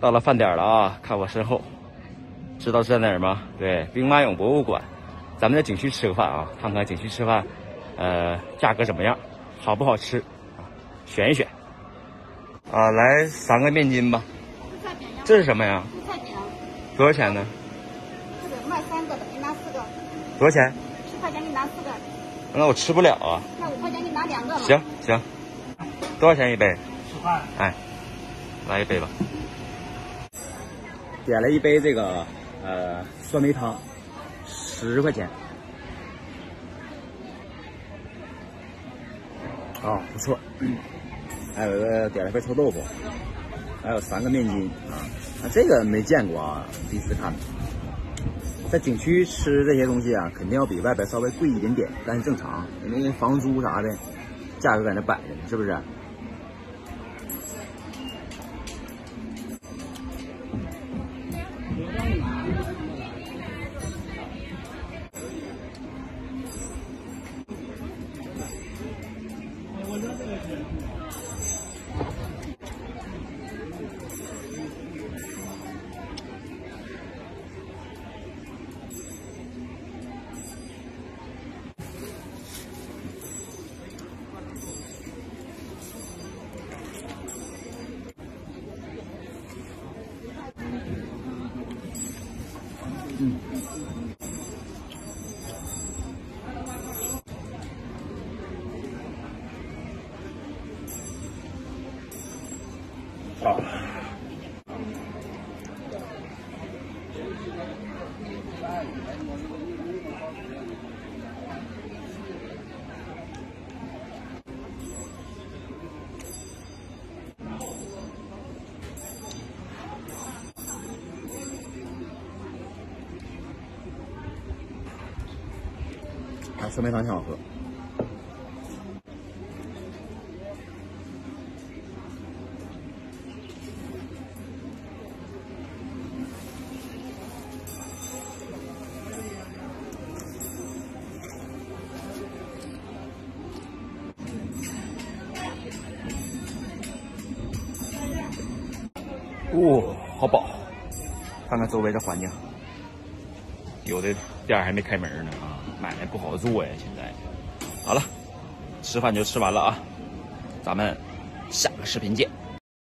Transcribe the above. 到了饭点了啊！看我身后，知道是在哪儿吗？对，兵马俑博物馆。咱们在景区吃个饭啊，看看景区吃饭，价格怎么样，好不好吃啊？选一选。啊，来三个面筋吧。这是什么呀？蔬菜饼。多少钱呢？这个卖3个的，您拿4个。多少钱？10块钱，你拿4个。那我吃不了啊。那5块钱，你拿2个。行行。多少钱一杯？10块。哎，来一杯吧。点了一杯这个酸梅汤，10块钱。啊、哦，不错。还有一个点了一份臭豆腐，还有3个面筋啊，这个没见过啊，第一次看。在景区吃这些东西啊，肯定要比外边稍微贵一点点，但是正常，因为房租啥的，价格在那摆着呢，是不是？好，啊，酸梅汤挺好喝。哦，好饱！看看周围的环境，有的店还没开门呢啊，买卖不好做呀。现在，好了，吃饭就吃完了啊，咱们下个视频见。